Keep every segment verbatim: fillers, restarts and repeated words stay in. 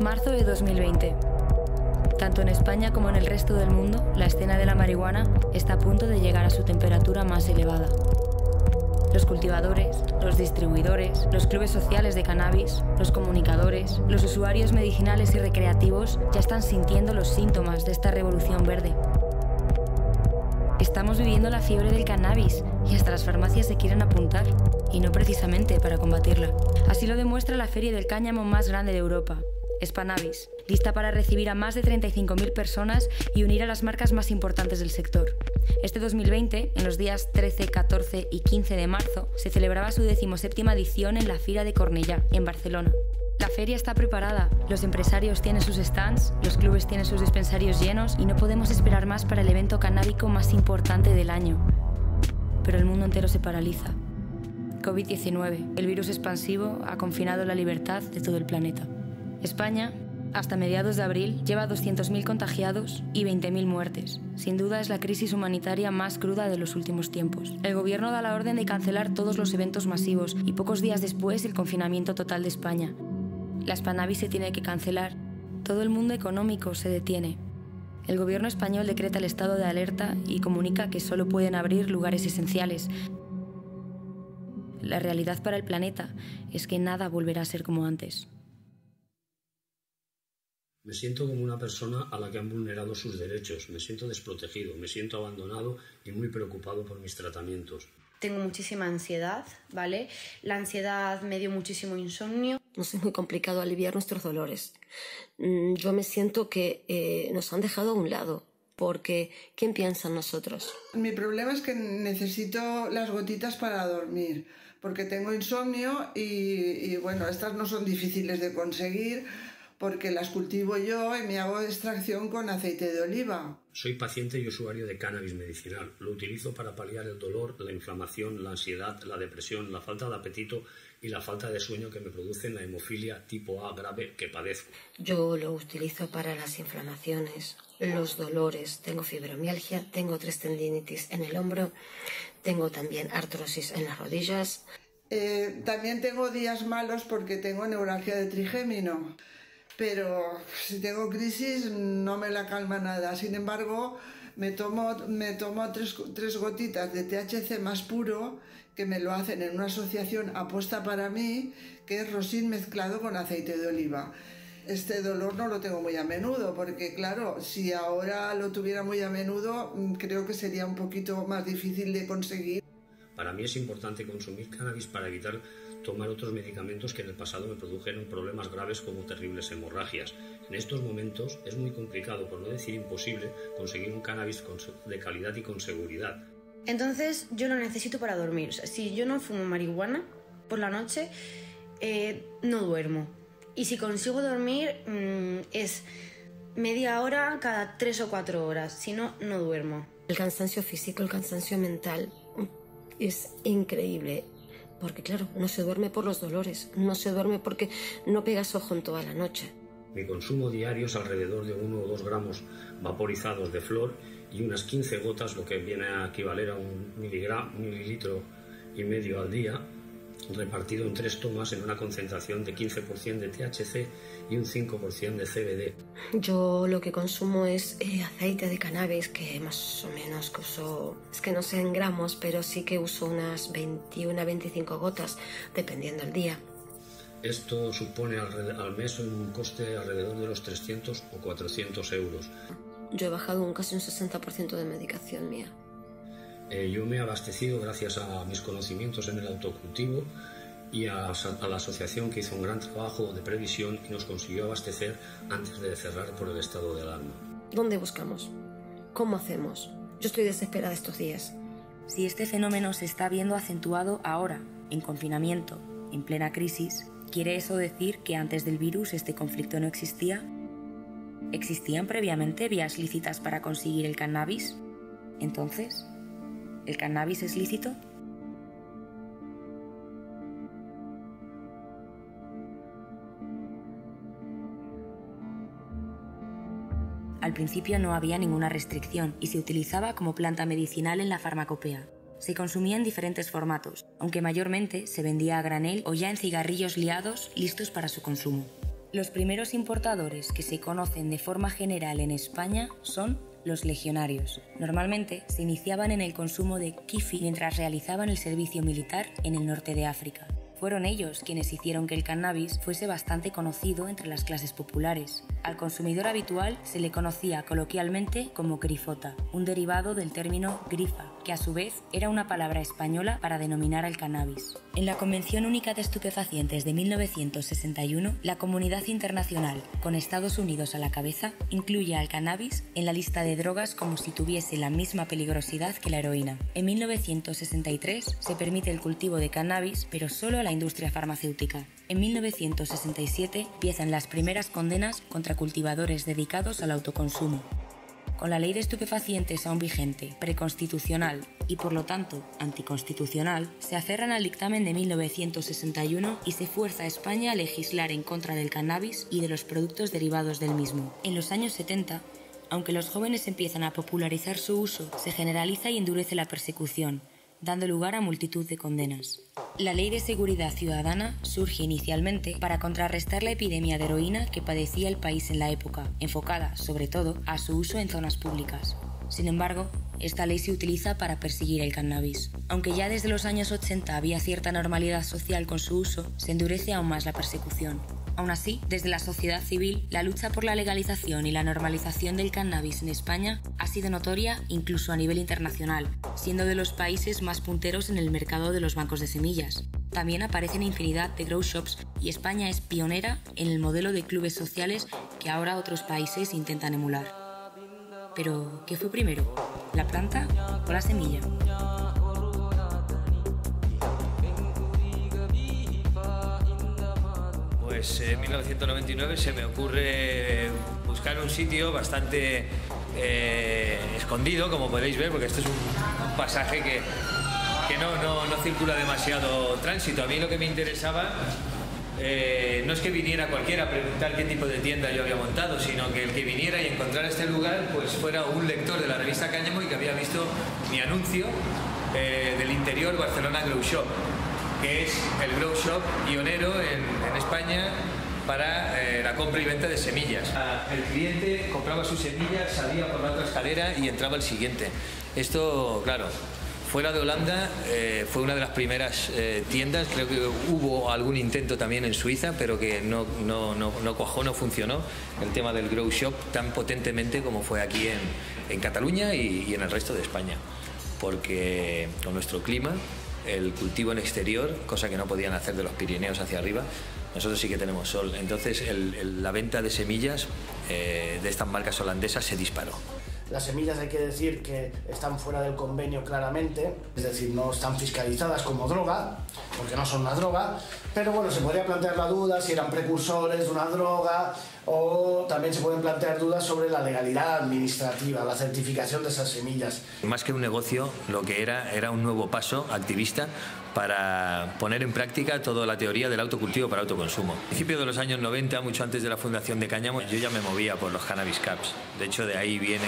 Marzo de dos mil veinte. Tanto en España como en el resto del mundo, la escena de la marihuana está a punto de llegar a su temperatura más elevada. Los cultivadores, los distribuidores, los clubes sociales de cannabis, los comunicadores, los usuarios medicinales y recreativos ya están sintiendo los síntomas de esta revolución verde. Estamos viviendo la fiebre del cannabis y hasta las farmacias se quieren apuntar, y no precisamente para combatirla. Así lo demuestra la feria del cáñamo más grande de Europa, Spanabis, lista para recibir a más de treinta y cinco mil personas y unir a las marcas más importantes del sector. Este dos mil veinte, en los días trece, catorce y quince de marzo, se celebraba su decimoséptima edición en la Fira de Cornellà, en Barcelona. La feria está preparada, los empresarios tienen sus stands, los clubes tienen sus dispensarios llenos y no podemos esperar más para el evento cannábico más importante del año. Pero el mundo entero se paraliza. COVID diecinueve, el virus expansivo, ha confinado la libertad de todo el planeta. España, hasta mediados de abril, lleva doscientos mil contagiados y veinte mil muertes. Sin duda es la crisis humanitaria más cruda de los últimos tiempos. El gobierno da la orden de cancelar todos los eventos masivos y pocos días después el confinamiento total de España. La Spanabis se tiene que cancelar. Todo el mundo económico se detiene. El gobierno español decreta el estado de alerta y comunica que solo pueden abrir lugares esenciales. La realidad para el planeta es que nada volverá a ser como antes. Me siento como una persona a la que han vulnerado sus derechos, me siento desprotegido, me siento abandonado y muy preocupado por mis tratamientos. Tengo muchísima ansiedad, ¿vale? La ansiedad me dio muchísimo insomnio. Nos es muy complicado aliviar nuestros dolores. Yo me siento que eh, nos han dejado a un lado, porque ¿quién piensa en nosotros? Mi problema es que necesito las gotitas para dormir, porque tengo insomnio y, y bueno, estas no son difíciles de conseguir, porque las cultivo yo y me hago extracción con aceite de oliva. Soy paciente y usuario de cannabis medicinal. Lo utilizo para paliar el dolor, la inflamación, la ansiedad, la depresión, la falta de apetito y la falta de sueño que me producen la hemofilia tipo A grave que padezco. Yo lo utilizo para las inflamaciones, los dolores. Tengo fibromialgia, tengo tres tendinitis en el hombro, tengo también artrosis en las rodillas. Eh, también tengo días malos porque tengo neuralgia de trigémino. Pero si tengo crisis no me la calma nada. Sin embargo, me tomo, me tomo tres, tres gotitas de T H C más puro, que me lo hacen en una asociación aposta para mí, que es rosin mezclado con aceite de oliva. Este dolor no lo tengo muy a menudo, porque claro, si ahora lo tuviera muy a menudo, creo que sería un poquito más difícil de conseguir. Para mí es importante consumir cannabis para evitar tomar otros medicamentos que en el pasado me produjeron problemas graves como terribles hemorragias. En estos momentos es muy complicado, por no decir imposible, conseguir un cannabis de calidad y con seguridad. Entonces yo lo necesito para dormir. Si yo no fumo marihuana por la noche, eh, no duermo. Y si consigo dormir mmm, es media hora cada tres o cuatro horas, si no, no duermo. El cansancio físico, el cansancio mental es increíble. Porque claro, no se duerme por los dolores, no se duerme porque no pegas ojo en toda la noche. Mi consumo diario es alrededor de uno o dos gramos vaporizados de flor y unas quince gotas, lo que viene a equivaler a un miligramo, un mililitro y medio al día, repartido en tres tomas en una concentración de quince por ciento de T H C y un cinco por ciento de C B D. Yo lo que consumo es eh, aceite de cannabis, que más o menos que uso, es que no sé en gramos, pero sí que uso unas veintiuna a veinticinco gotas, dependiendo del día. Esto supone al, al mes un coste alrededor de los trescientos o cuatrocientos euros. Yo he bajado un, casi un sesenta por ciento de medicación mía. Eh, yo me he abastecido gracias a mis conocimientos en el autocultivo y a, a la asociación que hizo un gran trabajo de previsión y nos consiguió abastecer antes de cerrar por el estado de alarma. ¿Dónde buscamos? ¿Cómo hacemos? Yo estoy desesperada estos días. Si este fenómeno se está viendo acentuado ahora, en confinamiento, en plena crisis, ¿quiere eso decir que antes del virus este conflicto no existía? ¿Existían previamente vías lícitas para conseguir el cannabis? Entonces, ¿el cannabis es lícito? Al principio no había ninguna restricción y se utilizaba como planta medicinal en la farmacopea. Se consumía en diferentes formatos, aunque mayormente se vendía a granel o ya en cigarrillos liados listos para su consumo. Los primeros importadores que se conocen de forma general en España son los legionarios. Normalmente se iniciaban en el consumo de kifi mientras realizaban el servicio militar en el norte de África. Fueron ellos quienes hicieron que el cannabis fuese bastante conocido entre las clases populares. Al consumidor habitual se le conocía coloquialmente como grifota, un derivado del término grifa, que a su vez era una palabra española para denominar al cannabis. En la Convención Única de Estupefacientes de mil novecientos sesenta y uno, la comunidad internacional, con Estados Unidos a la cabeza, incluye al cannabis en la lista de drogas como si tuviese la misma peligrosidad que la heroína. En mil novecientos sesenta y tres se permite el cultivo de cannabis, pero solo a la industria farmacéutica. En mil novecientos sesenta y siete empiezan las primeras condenas contra cultivadores dedicados al autoconsumo. Con la ley de estupefacientes aún vigente, preconstitucional y por lo tanto anticonstitucional, se aferran al dictamen de mil novecientos sesenta y uno y se fuerza a España a legislar en contra del cannabis y de los productos derivados del mismo. En los años setenta, aunque los jóvenes empiezan a popularizar su uso, se generaliza y endurece la persecución, dando lugar a multitud de condenas. La Ley de Seguridad Ciudadana surge inicialmente para contrarrestar la epidemia de heroína que padecía el país en la época, enfocada, sobre todo, a su uso en zonas públicas. Sin embargo, esta ley se utiliza para perseguir el cannabis. Aunque ya desde los años ochenta había cierta normalidad social con su uso, se endurece aún más la persecución. Aún así, desde la sociedad civil, la lucha por la legalización y la normalización del cannabis en España ha sido notoria incluso a nivel internacional, siendo de los países más punteros en el mercado de los bancos de semillas. También aparecen infinidad de grow shops y España es pionera en el modelo de clubes sociales que ahora otros países intentan emular. Pero, ¿qué fue primero? ¿La planta o la semilla? Pues en mil novecientos noventa y nueve se me ocurre buscar un sitio bastante eh, escondido, como podéis ver, porque esto es un, un pasaje que, que no, no, no circula demasiado tránsito. A mí lo que me interesaba eh, no es que viniera cualquiera a preguntar qué tipo de tienda yo había montado, sino que el que viniera y encontrara este lugar pues fuera un lector de la revista Cáñamo y que había visto mi anuncio eh, del interior Barcelona Grow Shop, que es el grow shop pionero en, en España para eh, la compra y venta de semillas. El cliente compraba sus semillas, salía por la otra escalera y entraba el siguiente. Esto, claro, fuera de Holanda eh, fue una de las primeras eh, tiendas. Creo que hubo algún intento también en Suiza, pero que no, no, no, no cuajó, no funcionó el tema del grow shop tan potentemente como fue aquí en, en Cataluña y, y en el resto de España, porque con nuestro clima, el cultivo en exterior, cosa que no podían hacer de los Pirineos hacia arriba, nosotros sí que tenemos sol. Entonces el, el, la venta de semillas eh, de estas marcas holandesas se disparó. Las semillas hay que decir que están fuera del convenio claramente, es decir, no están fiscalizadas como droga, porque no son una droga, pero bueno, se podría plantear la duda si eran precursores de una droga, o también se pueden plantear dudas sobre la legalidad administrativa, la certificación de esas semillas. Más que un negocio, lo que era era un nuevo paso activista para poner en práctica toda la teoría del autocultivo para autoconsumo. A principios de los años noventa, mucho antes de la fundación de Cáñamo, yo ya me movía por los cannabis cups. De hecho, de ahí viene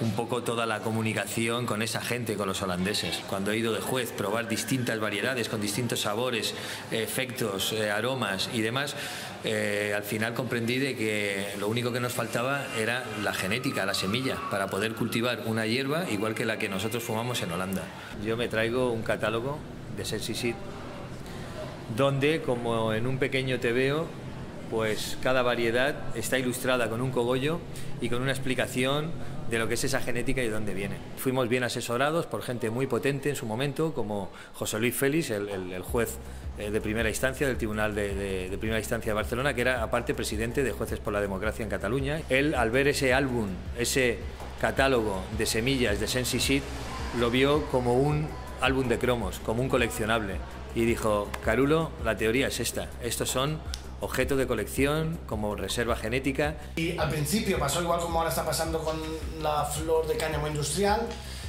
un poco toda la comunicación con esa gente, con los holandeses. Cuando he ido de juez, probar distintas variedades con distintos sabores, efectos, aromas y demás, eh, al final comprendí de que lo único que nos faltaba era la genética, la semilla, para poder cultivar una hierba igual que la que nosotros fumamos en Holanda. Yo me traigo un catálogo de SensiSit, donde, como en un pequeño tebeo, pues cada variedad está ilustrada con un cogollo y con una explicación de lo que es esa genética y de dónde viene. Fuimos bien asesorados por gente muy potente en su momento, como José Luis Félix, el, el, el juez de primera instancia del Tribunal de, de, de Primera Instancia de Barcelona, que era, aparte, presidente de Jueces por la Democracia en Cataluña. Él, al ver ese álbum, ese catálogo de semillas de SensiSit, lo vio como un álbum de cromos, como un coleccionable, y dijo: Carulo, la teoría es esta, estos son objeto de colección, como reserva genética. Y al principio pasó igual como ahora está pasando con la flor de cáñamo industrial,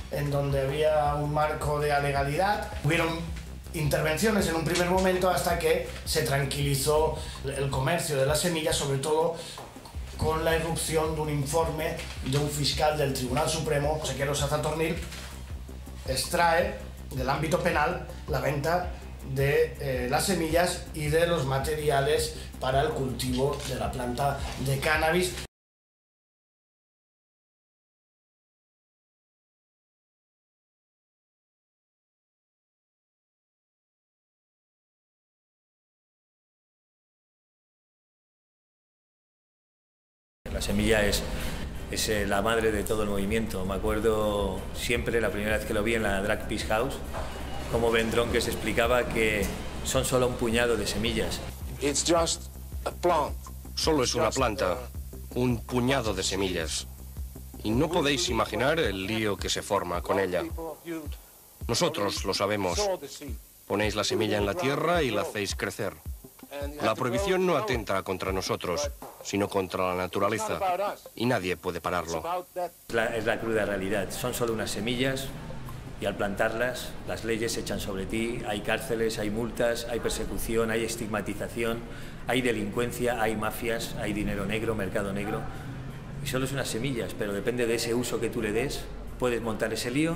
en donde había un marco de legalidad. Hubieron intervenciones en un primer momento hasta que se tranquilizó el comercio de las semillas, sobre todo con la irrupción de un informe de un fiscal del Tribunal Supremo, José Luis Félix, extrae del ámbito penal la venta de eh, las semillas y de los materiales para el cultivo de la planta de cannabis. La semilla es, es eh, la madre de todo el movimiento. Me acuerdo siempre, la primera vez que lo vi en la Drag Peace House, como Ben Dronques explicaba que son solo un puñado de semillas. It's just a plant. Solo es una planta, un puñado de semillas. Y no podéis imaginar el lío que se forma con ella. Nosotros lo sabemos. Ponéis la semilla en la tierra y la hacéis crecer. La prohibición no atenta contra nosotros, sino contra la naturaleza, y nadie puede pararlo. La, es la cruda realidad, son solo unas semillas, y al plantarlas, las leyes se echan sobre ti, hay cárceles, hay multas, hay persecución, hay estigmatización, hay delincuencia, hay mafias, hay dinero negro, mercado negro, y solo es unas semillas, pero depende de ese uso que tú le des, puedes montar ese lío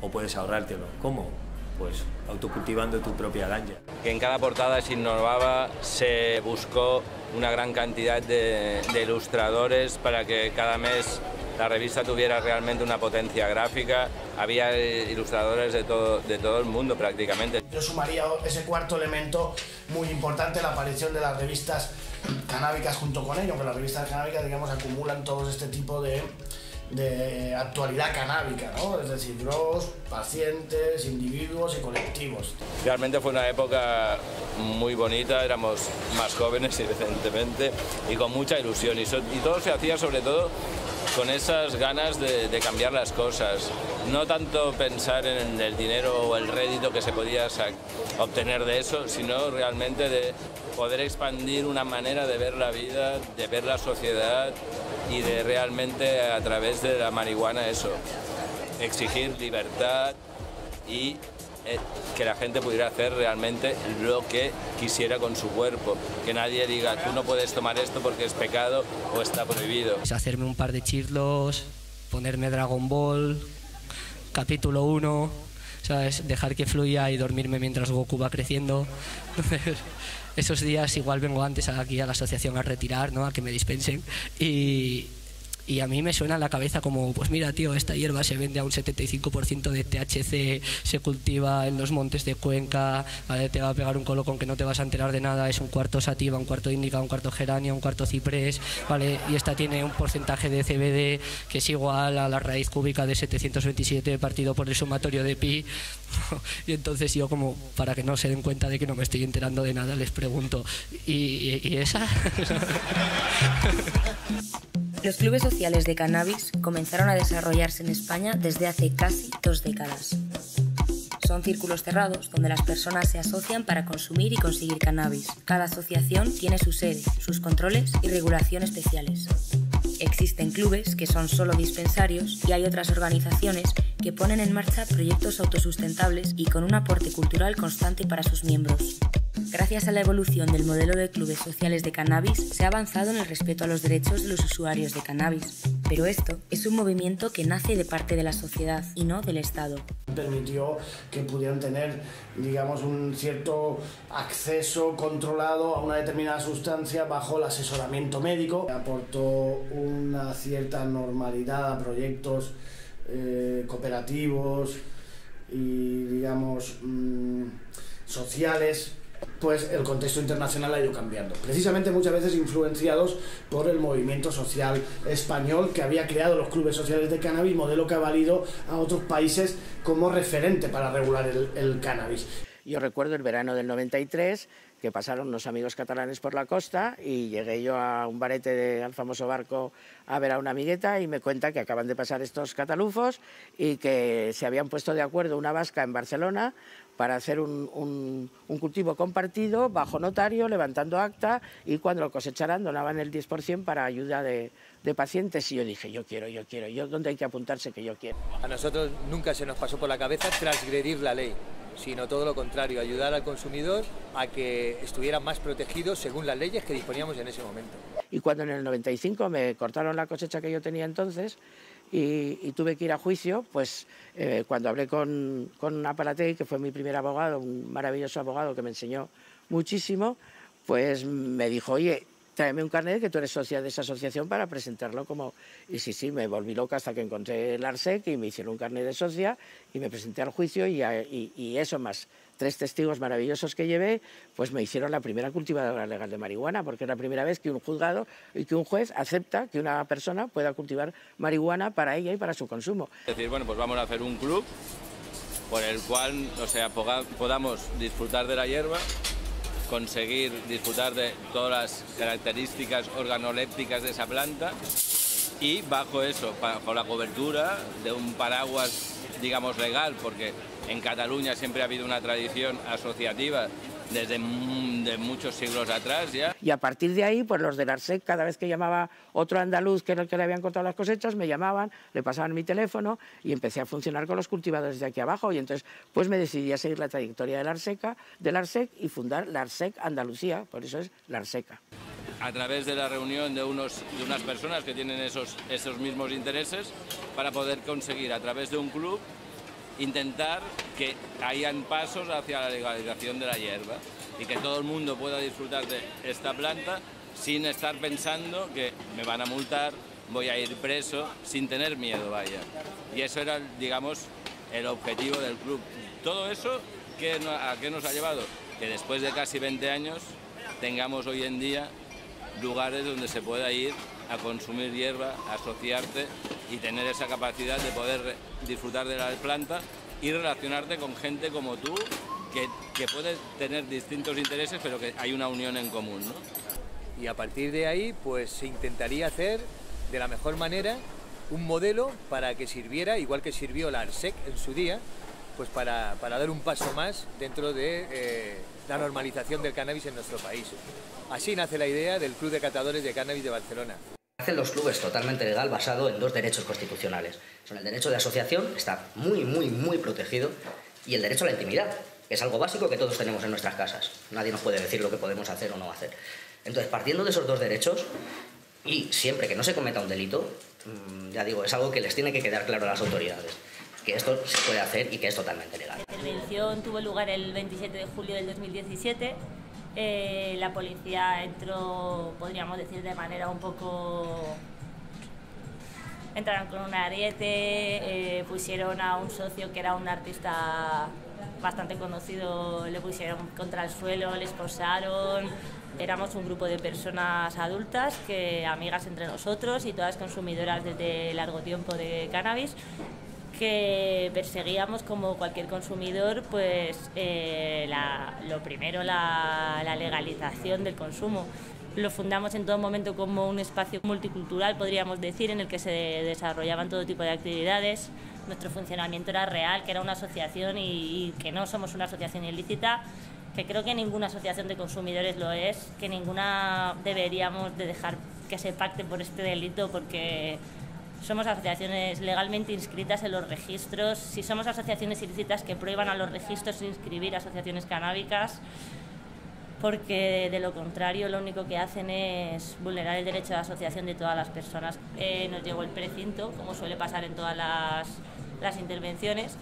o puedes ahorrártelo. ¿Cómo? Pues autocultivando tu propia ganja. En cada portada se innovaba, se buscó una gran cantidad de, de ilustradores para que cada mes la revista tuviera realmente una potencia gráfica. Había ilustradores de todo, de todo el mundo prácticamente. Yo sumaría ese cuarto elemento muy importante, la aparición de las revistas canábicas junto con ello, que las revistas canábicas, digamos, acumulan todo este tipo de... de actualidad canábica, ¿no? Es decir, los pacientes, individuos y colectivos. Realmente fue una época muy bonita, éramos más jóvenes, evidentemente, y con mucha ilusión, y, so y todo se hacía sobre todo con esas ganas de, de cambiar las cosas, no tanto pensar en el dinero o el rédito que se podía obtener de eso, sino realmente de poder expandir una manera de ver la vida, de ver la sociedad, y de realmente a través de la marihuana eso, exigir libertad y eh, que la gente pudiera hacer realmente lo que quisiera con su cuerpo, que nadie diga tú no puedes tomar esto porque es pecado o está prohibido. Es hacerme un par de chirlos, ponerme Dragon Ball, capítulo uno, ¿sabes? Dejar que fluya y dormirme mientras Goku va creciendo. Entonces, esos días igual vengo antes aquí a la asociación a retirar, ¿no? A que me dispensen. Y, y a mí me suena en la cabeza como, pues mira, tío, esta hierba se vende a un setenta y cinco por ciento de T H C, se cultiva en los montes de Cuenca, ¿vale? Te va a pegar un colo con que no te vas a enterar de nada, es un cuarto sativa, un cuarto índica, un cuarto gerania, un cuarto ciprés, ¿vale? Y esta tiene un porcentaje de C B D que es igual a la raíz cúbica de setecientos veintisiete partido por el sumatorio de pi. Y entonces yo, como para que no se den cuenta de que no me estoy enterando de nada, les pregunto, ¿y, y, y esa? Los clubes sociales de cannabis comenzaron a desarrollarse en España desde hace casi dos décadas. Son círculos cerrados donde las personas se asocian para consumir y conseguir cannabis. Cada asociación tiene su sede, sus controles y regulación especiales. Existen clubes que son solo dispensarios y hay otras organizaciones que ponen en marcha proyectos autosustentables y con un aporte cultural constante para sus miembros. Gracias a la evolución del modelo de clubes sociales de cannabis, se ha avanzado en el respeto a los derechos de los usuarios de cannabis. Pero esto es un movimiento que nace de parte de la sociedad y no del Estado. Permitió que pudieran tener, digamos, un cierto acceso controlado a una determinada sustancia bajo el asesoramiento médico. Aportó una cierta normalidad a proyectos eh, cooperativos y, digamos, mmm, sociales. Pues el contexto internacional ha ido cambiando, precisamente muchas veces influenciados por el movimiento social español que había creado los clubes sociales de cannabis, modelo que ha valido a otros países como referente para regular el, el cannabis. Yo recuerdo el verano del noventa y tres, que pasaron unos amigos catalanes por la costa y llegué yo a un barete de, al famoso barco a ver a una amigueta y me cuenta que acaban de pasar estos catalufos y que se habían puesto de acuerdo una vasca en Barcelona para hacer un, un, un cultivo compartido, bajo notario, levantando acta, y cuando lo cosecharan donaban el diez por ciento para ayuda de, de pacientes. Y yo dije, yo quiero, yo quiero, yo ¿dónde hay que apuntarse que yo quiero? A nosotros nunca se nos pasó por la cabeza transgredir la ley, sino todo lo contrario, ayudar al consumidor a que estuvieran más protegidos según las leyes que disponíamos en ese momento. Y cuando en el noventa y cinco me cortaron la cosecha que yo tenía entonces, y, y tuve que ir a juicio, pues eh, cuando hablé con, con Aparatei, que fue mi primer abogado, un maravilloso abogado que me enseñó muchísimo, pues me dijo, oye, tráeme un carnet que tú eres socia de esa asociación para presentarlo como... Y sí, sí, me volví loca hasta que encontré el ARSEC y me hicieron un carnet de socia y me presenté al juicio y, a, y, y eso más. Tres testigos maravillosos que llevé, pues me hicieron la primera cultivadora legal de marihuana, porque es la primera vez que un juzgado y que un juez acepta que una persona pueda cultivar marihuana para ella y para su consumo. Es decir, bueno, pues vamos a hacer un club por el cual, o sea, podamos disfrutar de la hierba, conseguir disfrutar de todas las características organolépticas de esa planta y bajo eso, bajo la cobertura de un paraguas, digamos, legal, porque en Cataluña siempre ha habido una tradición asociativa desde de muchos siglos atrás ya. Y a partir de ahí, pues los del ARSEC, cada vez que llamaba otro andaluz que era el que le habían contado las cosechas, me llamaban, le pasaban mi teléfono y empecé a funcionar con los cultivadores de aquí abajo. Y entonces, pues me decidí a seguir la trayectoria del ARSECA, del ARSEC y fundar la ARSEC Andalucía, por eso es la ARSECA. A través de la reunión de, unos, de unas personas que tienen esos, esos mismos intereses para poder conseguir a través de un club intentar que hayan pasos hacia la legalización de la hierba y que todo el mundo pueda disfrutar de esta planta sin estar pensando que me van a multar, voy a ir preso, sin tener miedo, vaya. Y eso era, digamos, el objetivo del club. Todo eso, ¿qué, ¿a qué nos ha llevado? Que después de casi veinte años tengamos hoy en día lugares donde se pueda ir a consumir hierba, a asociarte y tener esa capacidad de poder disfrutar de la planta y relacionarte con gente como tú, que, que puede tener distintos intereses, pero que hay una unión en común, ¿no? Y a partir de ahí, pues se intentaría hacer de la mejor manera un modelo para que sirviera, igual que sirvió la ARSEC en su día, pues para, para dar un paso más dentro de eh, la normalización del cannabis en nuestro país. Así nace la idea del Club de Catadores de Cannabis de Barcelona. Hacen los clubes totalmente legal basado en dos derechos constitucionales. Son el derecho de asociación, está muy, muy, muy protegido, y el derecho a la intimidad, que es algo básico que todos tenemos en nuestras casas. Nadie nos puede decir lo que podemos hacer o no hacer. Entonces, partiendo de esos dos derechos, y siempre que no se cometa un delito, ya digo, es algo que les tiene que quedar claro a las autoridades, que esto se puede hacer y que es totalmente legal. La intervención tuvo lugar el veintisiete de julio del dos mil diecisiete. Eh, la policía entró, podríamos decir, de manera un poco... Entraron con un ariete, eh, pusieron a un socio que era un artista bastante conocido, le pusieron contra el suelo, le esposaron. Éramos un grupo de personas adultas, que amigas entre nosotros y todas consumidoras desde largo tiempo de cannabis, que perseguíamos como cualquier consumidor, pues eh, la, lo primero, la, la legalización del consumo. Lo fundamos en todo momento como un espacio multicultural, podríamos decir, en el que se desarrollaban todo tipo de actividades. Nuestro funcionamiento era real, que era una asociación y, y que no somos una asociación ilícita, que creo que ninguna asociación de consumidores lo es, que ninguna deberíamos de dejar que se pacte por este delito, porque... somos asociaciones legalmente inscritas en los registros. Si somos asociaciones ilícitas, que prohíban a los registros inscribir asociaciones canábicas, porque de lo contrario lo único que hacen es vulnerar el derecho de asociación de todas las personas. Eh, nos llegó el precinto, como suele pasar en todas las, las intervenciones,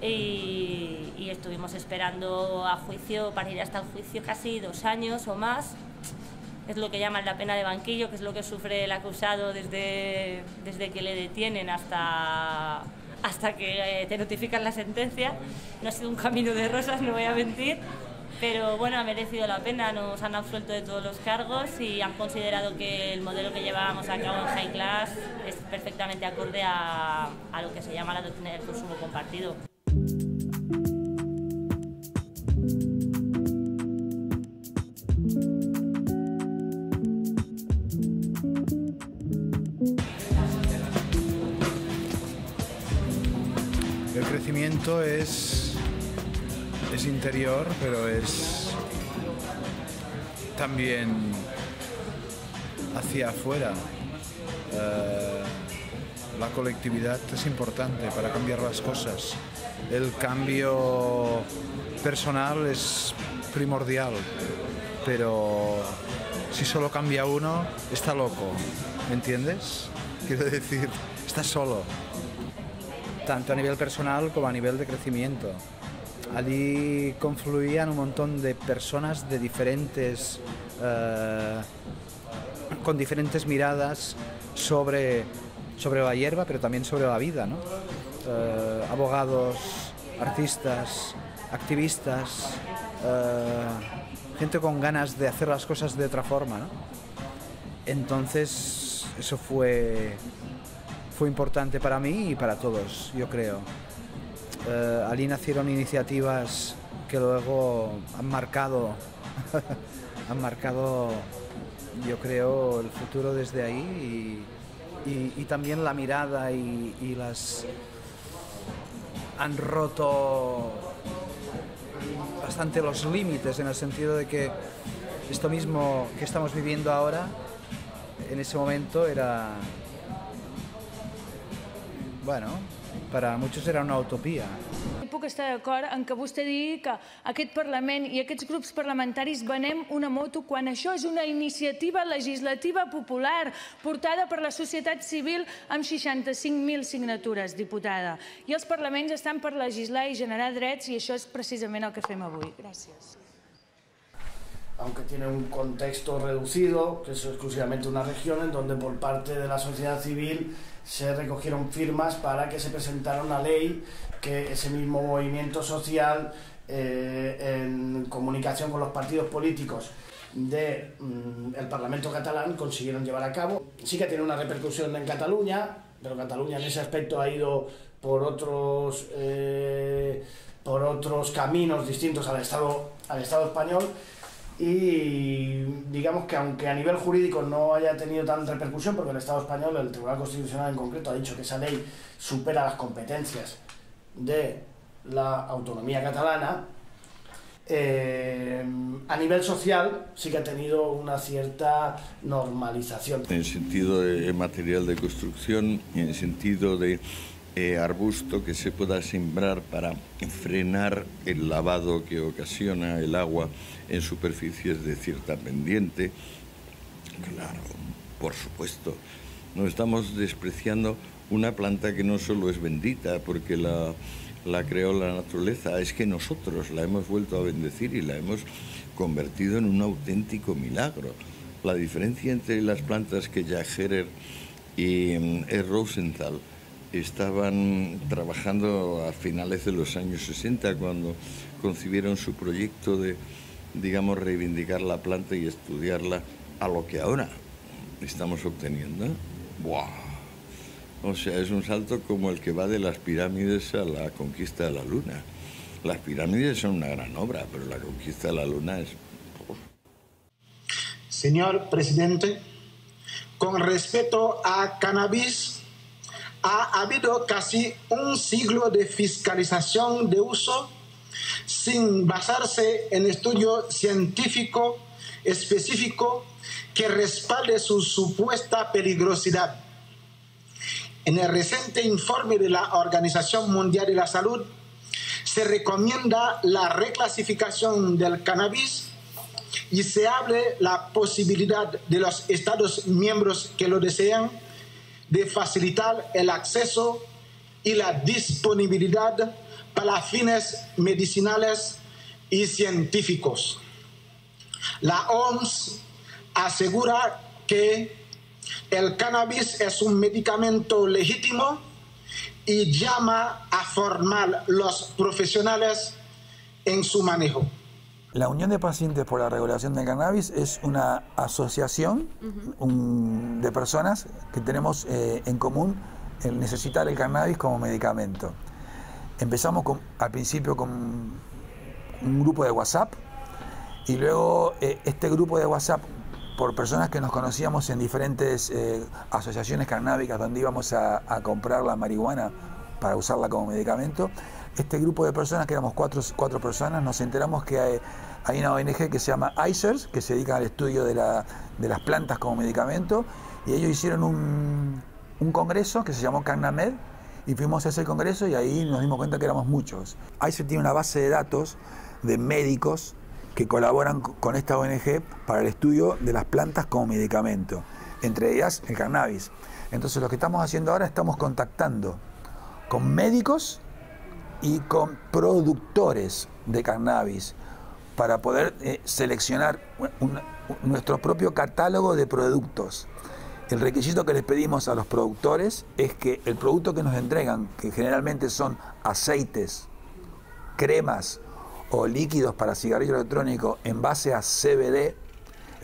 y, y estuvimos esperando a juicio, para ir hasta el juicio, casi dos años o más. Es lo que llaman la pena de banquillo, que es lo que sufre el acusado desde, desde que le detienen hasta, hasta que te notifican la sentencia. No ha sido un camino de rosas, no voy a mentir, pero bueno, ha merecido la pena. Nos han absuelto de todos los cargos y han considerado que el modelo que llevábamos a cabo en High Class es perfectamente acorde a, a lo que se llama la doctrina del consumo compartido. El crecimiento es, es interior, pero es también hacia afuera. Uh, la colectividad es importante para cambiar las cosas. El cambio personal es primordial, pero si solo cambia uno, está loco, ¿me entiendes? Quiero decir... estás solo, tanto a nivel personal como a nivel de crecimiento. Allí confluían un montón de personas de diferentes, eh, con diferentes miradas sobre, sobre la hierba, pero también sobre la vida, ¿no? Eh, abogados, artistas, activistas, eh, gente con ganas de hacer las cosas de otra forma, ¿no? Entonces eso fue, fue importante para mí y para todos, yo creo. Eh, allí nacieron iniciativas que luego han marcado, han marcado, yo creo, el futuro desde ahí y, y, y también la mirada y, y las... han roto bastante los límites, en el sentido de que esto mismo que estamos viviendo ahora, en ese momento era, bueno, per a molts era una utopia. Puc estar d'acord en què vostè digui que aquest Parlament i aquests grups parlamentaris venem una moto quan això és una iniciativa legislativa popular portada per la societat civil amb seixanta-cinc mil signatures, diputada. I els parlaments estan per legislar i generar drets i això és precisament el que fem avui. Gràcies. Aunque tiene un contexto reducido, que es exclusivamente una región en donde por parte de la sociedad civil se recogieron firmas para que se presentara una ley que ese mismo movimiento social, eh, en comunicación con los partidos políticos del de, mm, Parlamento catalán, consiguieron llevar a cabo. Sí que tiene una repercusión en Cataluña, pero Cataluña en ese aspecto ha ido por otros, eh, por otros caminos distintos al Estado, al Estado español, y digamos que aunque a nivel jurídico no haya tenido tal repercusión, porque el Estado español, el Tribunal Constitucional en concreto, ha dicho que esa ley supera las competencias de la autonomía catalana, eh, a nivel social sí que ha tenido una cierta normalización. En el sentido de material de construcción, en el sentido de eh, arbusto que se pueda sembrar para frenar el lavado que ocasiona el agua en superficies de cierta pendiente. Claro, por supuesto, no estamos despreciando una planta que no solo es bendita porque la, la creó la naturaleza, es que nosotros la hemos vuelto a bendecir y la hemos convertido en un auténtico milagro. La diferencia entre las plantas que Jack Herer y Rosenthal estaban trabajando a finales de los años sesenta, cuando concibieron su proyecto de, digamos, reivindicar la planta y estudiarla, a lo que ahora estamos obteniendo. ¡Buah! O sea, es un salto como el que va de las pirámides a la conquista de la luna. Las pirámides son una gran obra, pero la conquista de la luna es... Uf. Señor presidente, con respecto a cannabis, ha habido casi un siglo de fiscalización de uso sin basarse en estudio científico específico que respalde su supuesta peligrosidad. En el reciente informe de la Organización Mundial de la Salud se recomienda la reclasificación del cannabis y se abre la posibilidad de los Estados miembros que lo desean de facilitar el acceso y la disponibilidad para fines medicinales y científicos. La O M S asegura que el cannabis es un medicamento legítimo y llama a formar los profesionales en su manejo. La Unión de Pacientes por la Regulación del Cannabis es una asociación uh-huh. un, de personas que tenemos eh, en común el necesitar el cannabis como medicamento. Empezamos con, al principio con un grupo de WhatsApp, y luego eh, este grupo de WhatsApp, por personas que nos conocíamos en diferentes eh, asociaciones cannábicas donde íbamos a, a comprar la marihuana para usarla como medicamento, este grupo de personas, que éramos cuatro, cuatro personas, nos enteramos que hay, hay una O N G que se llama I C E R S, que se dedica al estudio de, la, de las plantas como medicamento, y ellos hicieron un, un congreso que se llamó Cannamed, y fuimos a ese congreso y ahí nos dimos cuenta que éramos muchos. I C E R S tiene una base de datos de médicos que colaboran con esta O N G para el estudio de las plantas como medicamento, entre ellas el cannabis. Entonces lo que estamos haciendo ahora, estamos contactando con médicos y con productores de cannabis para poder eh, seleccionar un, un, nuestro propio catálogo de productos. El requisito que les pedimos a los productores es que el producto que nos entregan, que generalmente son aceites, cremas o líquidos para cigarrillo electrónico en base a C B D.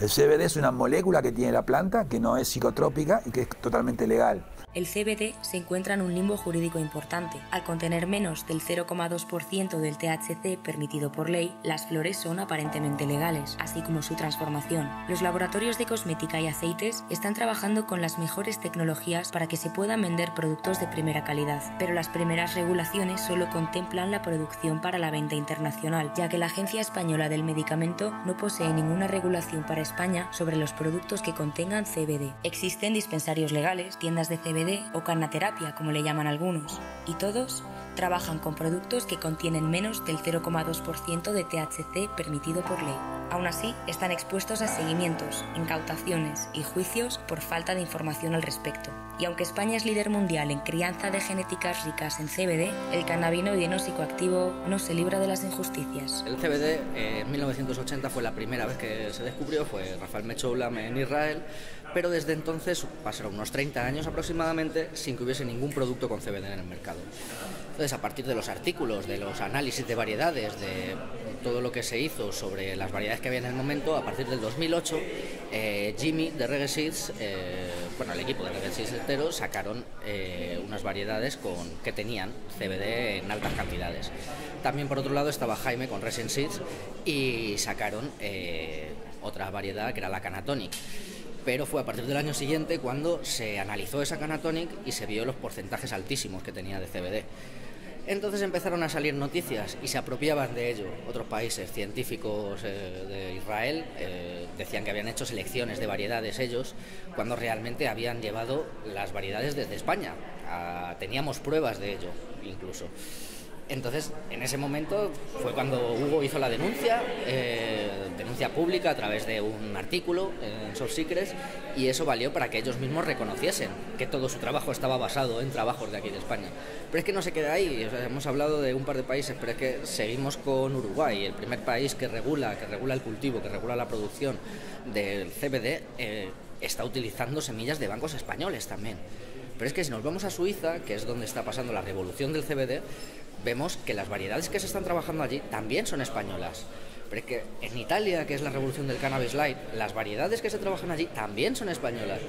El C B D es una molécula que tiene la planta, que no es psicotrópica y que es totalmente legal. El C B D se encuentra en un limbo jurídico importante. Al contener menos del cero coma dos por ciento del T H C permitido por ley, las flores son aparentemente legales, así como su transformación. Los laboratorios de cosmética y aceites están trabajando con las mejores tecnologías para que se puedan vender productos de primera calidad, pero las primeras regulaciones solo contemplan la producción para la venta internacional, ya que la Agencia Española del Medicamento no posee ninguna regulación para España sobre los productos que contengan C B D. Existen dispensarios legales, tiendas de C B D o carnaterapia, como le llaman algunos, y todos trabajan con productos que contienen menos del cero coma dos por ciento de T H C permitido por ley. Aún así, están expuestos a seguimientos, incautaciones y juicios por falta de información al respecto. Y aunque España es líder mundial en crianza de genéticas ricas en C B D, el cannabinoide no psicoactivo no se libra de las injusticias. El C B D eh, en mil novecientos ochenta fue la primera vez que se descubrió, fue Rafael Mechoulam en Israel, pero desde entonces pasaron unos treinta años aproximadamente sin que hubiese ningún producto con C B D en el mercado. Entonces, a partir de los artículos, de los análisis de variedades, de todo lo que se hizo sobre las variedades que había en el momento, a partir del dos mil ocho, eh, Jimmy de Reggae Seeds, eh, bueno, el equipo de Reggae Seeds entero, sacaron eh, unas variedades con, que tenían C B D en altas cantidades. También, por otro lado, estaba Jaime con Resin Seeds y sacaron eh, otra variedad que era la Canatonic. Pero fue a partir del año siguiente cuando se analizó esa Canatonic y se vio los porcentajes altísimos que tenía de C B D. Entonces empezaron a salir noticias y se apropiaban de ello otros países. Científicos eh, de Israel eh, decían que habían hecho selecciones de variedades ellos, cuando realmente habían llevado las variedades desde España. A, teníamos pruebas de ello incluso. Entonces, en ese momento fue cuando Hugo hizo la denuncia, eh, denuncia pública a través de un artículo en Soft Secrets, y eso valió para que ellos mismos reconociesen que todo su trabajo estaba basado en trabajos de aquí de España. Pero es que no se queda ahí, o sea, hemos hablado de un par de países, pero es que seguimos con Uruguay, el primer país que regula, que regula el cultivo, que regula la producción del C B D, eh, está utilizando semillas de bancos españoles también. Pero es que si nos vamos a Suiza, que es donde está pasando la revolución del C B D, vemos que las variedades que se están trabajando allí también son españolas. Pero es que en Italia, que es la revolución del cannabis light, las variedades que se trabajan allí también son españolas.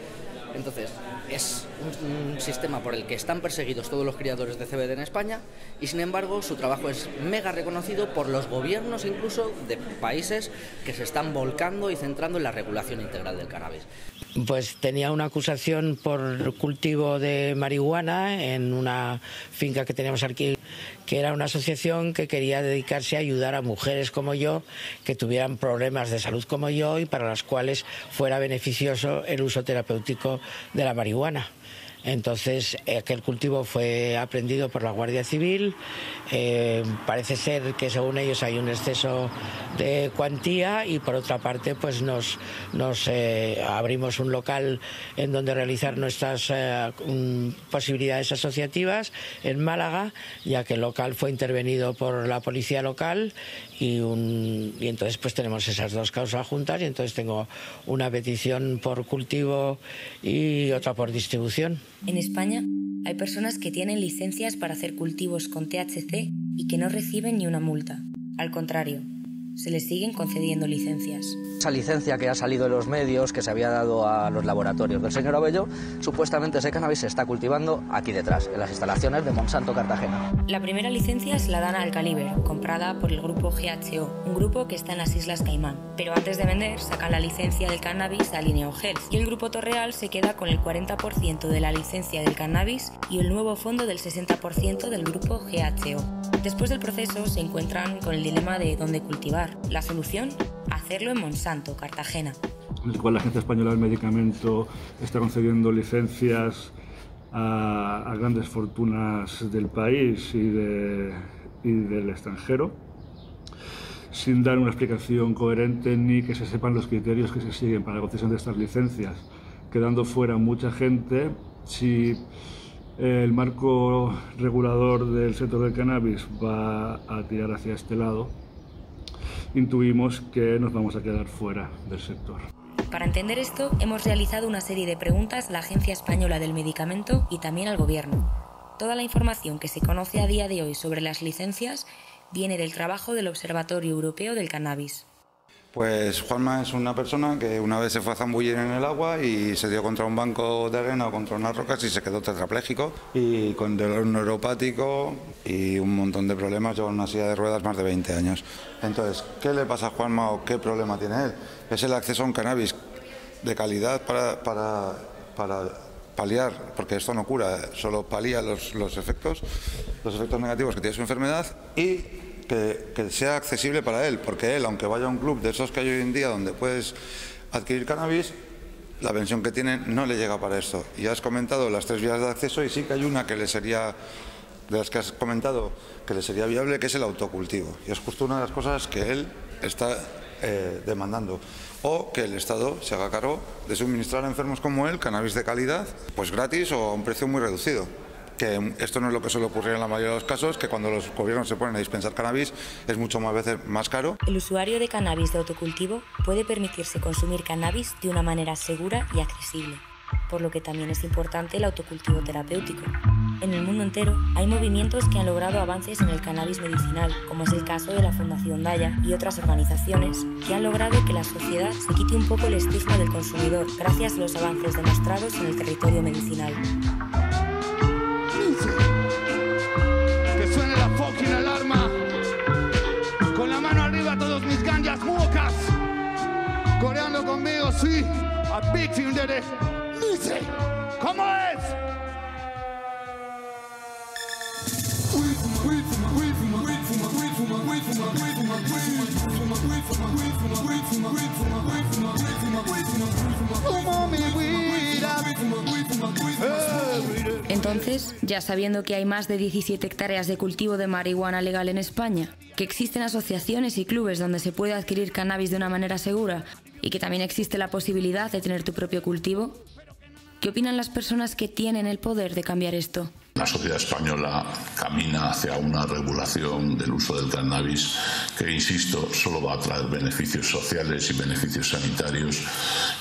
Entonces, es un, un sistema por el que están perseguidos todos los criadores de C B D en España y, sin embargo, su trabajo es mega reconocido por los gobiernos incluso de países que se están volcando y centrando en la regulación integral del cannabis. Pues tenía una acusación por cultivo de marihuana en una finca que teníamos aquí, que era una asociación que quería dedicarse a ayudar a mujeres como yo, que tuvieran problemas de salud como yo y para las cuales fuera beneficioso el uso terapéutico de la marihuana. Entonces, aquel cultivo fue aprendido por la Guardia Civil. Eh, parece ser que, según ellos, hay un exceso de cuantía y, por otra parte, pues nos, nos eh, abrimos un local en donde realizar nuestras eh, posibilidades asociativas en Málaga, ya que el local fue intervenido por la policía local y, un, y entonces pues tenemos esas dos causas juntas y entonces tengo una petición por cultivo y otra por distribución. En España hay personas que tienen licencias para hacer cultivos con T H C y que no reciben ni una multa. Al contrario, se les siguen concediendo licencias. Esa licencia que ha salido en los medios, que se había dado a los laboratorios del señor Abello, supuestamente ese cannabis se está cultivando aquí detrás, en las instalaciones de Monsanto Cartagena. La primera licencia se la dan a Alcaliber, comprada por el grupo G H O, un grupo que está en las Islas Caimán. Pero antes de vender, sacan la licencia del cannabis a Lineo Health y el grupo Torreal se queda con el cuarenta por ciento de la licencia del cannabis y el nuevo fondo del sesenta por ciento del grupo G H O. Después del proceso se encuentran con el dilema de dónde cultivar. La solución, hacerlo en Monsanto, Cartagena. En el cual la Agencia Española del Medicamento está concediendo licencias a, a grandes fortunas del país y, de, y del extranjero, sin dar una explicación coherente ni que se sepan los criterios que se siguen para la concesión de estas licencias, quedando fuera mucha gente si el marco regulador del sector del cannabis va a tirar hacia este lado, intuimos que nos vamos a quedar fuera del sector. Para entender esto, hemos realizado una serie de preguntas a la Agencia Española del Medicamento y también al Gobierno. Toda la información que se conoce a día de hoy sobre las licencias viene del trabajo del Observatorio Europeo del Cannabis. Pues Juanma es una persona que una vez se fue a zambullir en el agua y se dio contra un banco de arena o contra unas rocas y se quedó tetrapléjico y con dolor neuropático y un montón de problemas, lleva una silla de ruedas más de veinte años. Entonces, ¿qué le pasa a Juanma o qué problema tiene él? Es el acceso a un cannabis de calidad para, para, para paliar, porque esto no cura, solo palía los, los efectos, los efectos negativos que tiene su enfermedad y Que, que sea accesible para él, porque él, aunque vaya a un club de esos que hay hoy en día donde puedes adquirir cannabis, la pensión que tiene no le llega para esto. Y has comentado las tres vías de acceso y sí que hay una que le sería, de las que has comentado, que le sería viable, que es el autocultivo. Y es justo una de las cosas que él está eh, demandando. O que el Estado se haga cargo de suministrar a enfermos como él cannabis de calidad, pues gratis o a un precio muy reducido. Que esto no es lo que suele ocurrir en la mayoría de los casos, que cuando los gobiernos se ponen a dispensar cannabis es mucho más veces más caro. El usuario de cannabis de autocultivo puede permitirse consumir cannabis de una manera segura y accesible, por lo que también es importante el autocultivo terapéutico. En el mundo entero hay movimientos que han logrado avances en el cannabis medicinal, como es el caso de la Fundación Daya y otras organizaciones que han logrado que la sociedad se quite un poco el estigma del consumidor gracias a los avances demostrados en el territorio medicinal. Coreando conmigo, sí, a big team de Dice, ¿cómo es? Entonces, ya sabiendo que hay más de diecisiete hectáreas de cultivo de marihuana legal en España, que existen asociaciones y clubes donde se puede adquirir cannabis de una manera segura y que también existe la posibilidad de tener tu propio cultivo, ¿qué opinan las personas que tienen el poder de cambiar esto? La sociedad española camina hacia una regulación del uso del cannabis que, insisto, solo va a traer beneficios sociales y beneficios sanitarios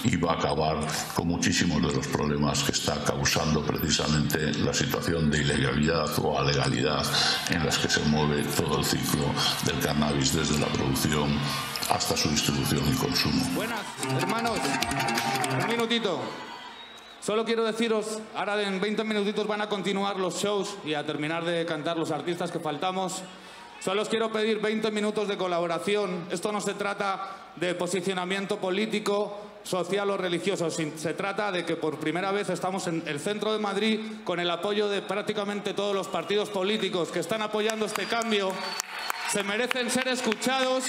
y va a acabar con muchísimos de los problemas que está causando precisamente la situación de ilegalidad o alegalidad en las que se mueve todo el ciclo del cannabis desde la producción hasta su distribución y consumo. Buenas, hermanos, un minutito. Solo quiero deciros, ahora en veinte minutitos van a continuar los shows y a terminar de cantar los artistas que faltamos. Solo os quiero pedir veinte minutos de colaboración. Esto no se trata de posicionamiento político, social o religioso. Se trata de que por primera vez estamos en el centro de Madrid con el apoyo de prácticamente todos los partidos políticos que están apoyando este cambio. Se merecen ser escuchados,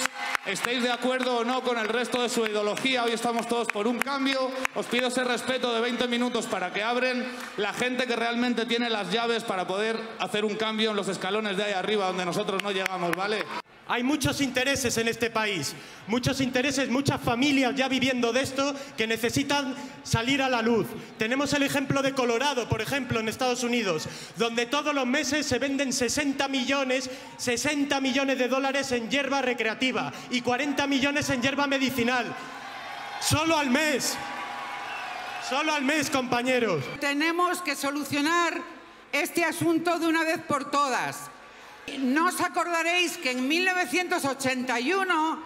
estéis de acuerdo o no con el resto de su ideología. Hoy estamos todos por un cambio. Os pido ese respeto de veinte minutos para que abren la gente que realmente tiene las llaves para poder hacer un cambio en los escalones de ahí arriba, donde nosotros no llegamos, ¿vale? Hay muchos intereses en este país, muchos intereses, muchas familias ya viviendo de esto que necesitan salir a la luz. Tenemos el ejemplo de Colorado, por ejemplo, en Estados Unidos, donde todos los meses se venden sesenta millones, sesenta millones de dólares en hierba recreativa y cuarenta millones en hierba medicinal. Solo al mes, solo al mes, compañeros. Tenemos que solucionar este asunto de una vez por todas. No os acordaréis que en mil novecientos ochenta y uno,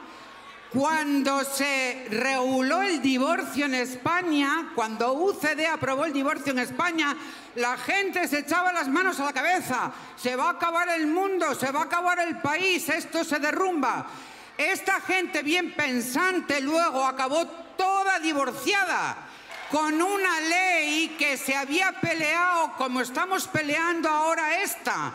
cuando se reguló el divorcio en España, cuando U C D aprobó el divorcio en España, la gente se echaba las manos a la cabeza. Se va a acabar el mundo, se va a acabar el país, esto se derrumba. Esta gente bien pensante luego acabó toda divorciada, con una ley que se había peleado como estamos peleando ahora esta.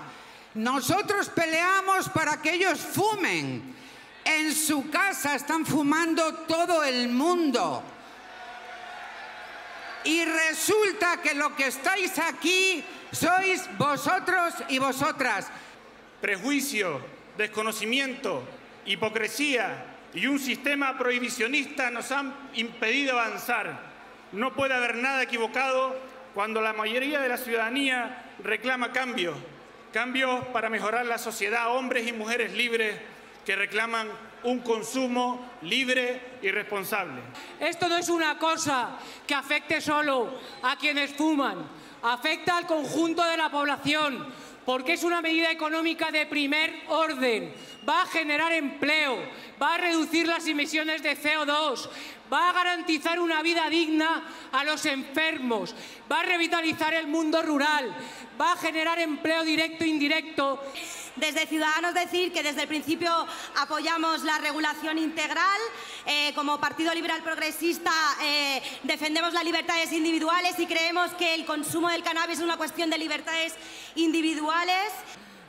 Nosotros peleamos para que ellos fumen. En su casa están fumando todo el mundo. Y resulta que lo que estáis aquí sois vosotros y vosotras. Prejuicio, desconocimiento, hipocresía y un sistema prohibicionista nos han impedido avanzar. No puede haber nada equivocado cuando la mayoría de la ciudadanía reclama cambios, cambios para mejorar la sociedad, hombres y mujeres libres que reclaman un consumo libre y responsable. Esto no es una cosa que afecte solo a quienes fuman, afecta al conjunto de la población, porque es una medida económica de primer orden, va a generar empleo, va a reducir las emisiones de C O dos, va a garantizar una vida digna a los enfermos, va a revitalizar el mundo rural, va a generar empleo directo e indirecto. Desde Ciudadanos decir que desde el principio apoyamos la regulación integral, eh, como Partido Liberal Progresista eh, defendemos las libertades individuales y creemos que el consumo del cannabis es una cuestión de libertades individuales.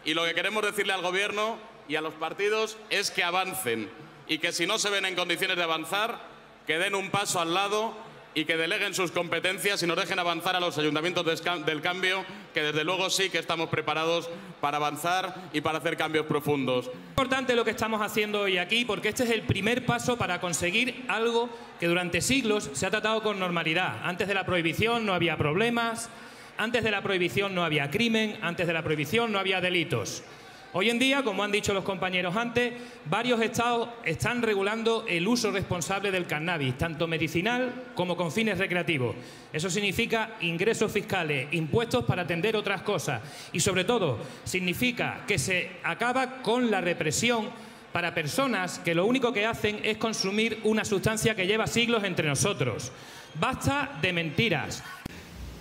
Y lo que queremos decirle al Gobierno y a los partidos es que avancen y que si no se ven en condiciones de avanzar, que den un paso al lado y que deleguen sus competencias y nos dejen avanzar a los ayuntamientos del cambio, que desde luego sí que estamos preparados para avanzar y para hacer cambios profundos. Es importante lo que estamos haciendo hoy aquí, porque este es el primer paso para conseguir algo que durante siglos se ha tratado con normalidad. Antes de la prohibición no había problemas, antes de la prohibición no había crimen, antes de la prohibición no había delitos. Hoy en día, como han dicho los compañeros antes, varios estados están regulando el uso responsable del cannabis, tanto medicinal como con fines recreativos. Eso significa ingresos fiscales, impuestos para atender otras cosas y, sobre todo, significa que se acaba con la represión para personas que lo único que hacen es consumir una sustancia que lleva siglos entre nosotros. Basta de mentiras.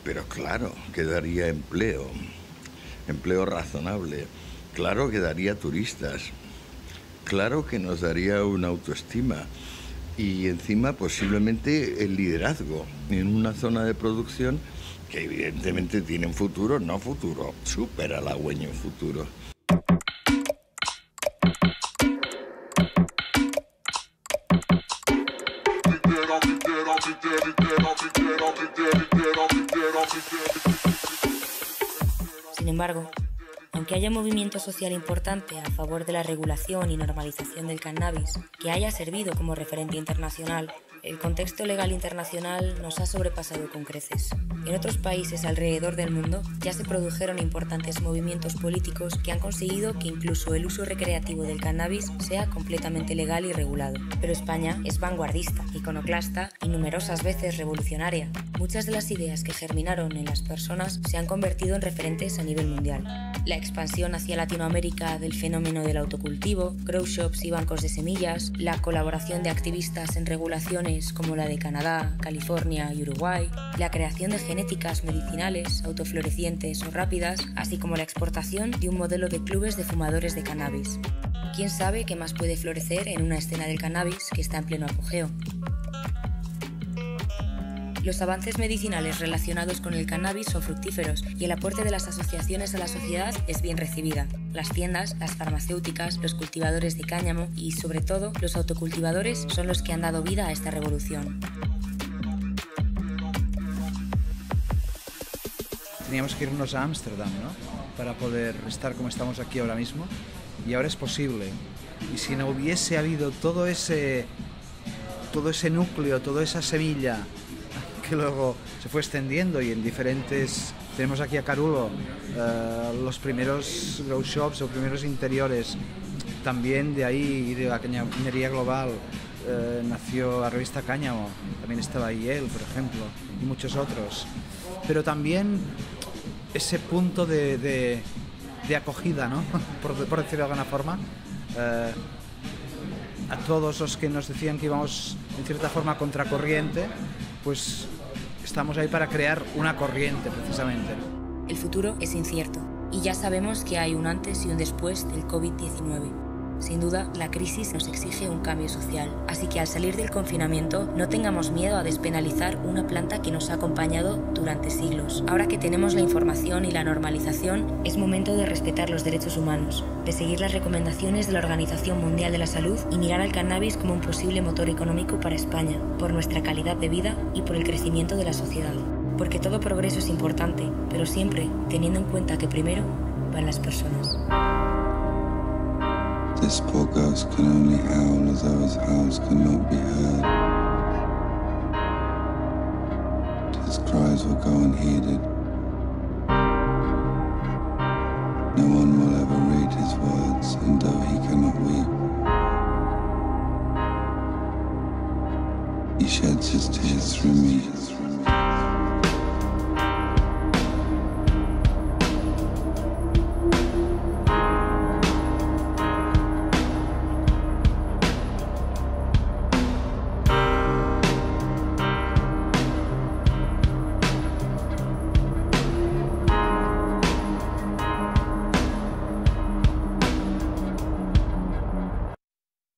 Pero claro, que daría empleo, empleo razonable. Claro que daría turistas, claro que nos daría una autoestima y encima posiblemente el liderazgo en una zona de producción que evidentemente tiene un futuro, no futuro, súper halagüeño futuro. Sin embargo, aunque haya movimiento social importante a favor de la regulación y normalización del cannabis, que haya servido como referente internacional, el contexto legal internacional nos ha sobrepasado con creces. En otros países alrededor del mundo ya se produjeron importantes movimientos políticos que han conseguido que incluso el uso recreativo del cannabis sea completamente legal y regulado. Pero España es vanguardista, iconoclasta y numerosas veces revolucionaria. Muchas de las ideas que germinaron en las personas se han convertido en referentes a nivel mundial. La expansión hacia Latinoamérica del fenómeno del autocultivo, grow shops y bancos de semillas, la colaboración de activistas en regulaciones como la de Canadá, California y Uruguay, la creación de genéticas medicinales, autoflorecientes o rápidas, así como la exportación de un modelo de clubes de fumadores de cannabis. ¿Quién sabe qué más puede florecer en una escena del cannabis que está en pleno apogeo? Los avances medicinales relacionados con el cannabis son fructíferos y el aporte de las asociaciones a la sociedad es bien recibida. Las tiendas, las farmacéuticas, los cultivadores de cáñamo y, sobre todo, los autocultivadores son los que han dado vida a esta revolución. Teníamos que irnos a Ámsterdam, ¿no?, para poder estar como estamos aquí ahora mismo, y ahora es posible. Y si no hubiese habido todo ese, todo ese núcleo, toda esa semilla, que luego se fue extendiendo y en diferentes... Tenemos aquí a Carulo, uh, los primeros grow shops o primeros interiores, también de ahí, de la cañamería global, uh, nació la revista Cáñamo, también estaba ahí él, por ejemplo, y muchos otros. Pero también ese punto de, de, de acogida, ¿no? por, por decirlo de alguna forma, uh, a todos los que nos decían que íbamos, en cierta forma, contracorriente, pues estamos ahí para crear una corriente, precisamente. El futuro es incierto y ya sabemos que hay un antes y un después del COVID diecinueve. Sin duda, la crisis nos exige un cambio social, así que al salir del confinamiento no tengamos miedo a despenalizar una planta que nos ha acompañado durante siglos. Ahora que tenemos la información y la normalización, es momento de respetar los derechos humanos, de seguir las recomendaciones de la Organización Mundial de la Salud y mirar al cannabis como un posible motor económico para España, por nuestra calidad de vida y por el crecimiento de la sociedad. Porque todo progreso es importante, pero siempre teniendo en cuenta que primero van las personas. This poor ghost could only howl as though his howls could not be heard. prize will go unheeded. No one will ever read his words, and though he cannot weep, he sheds his tears through me.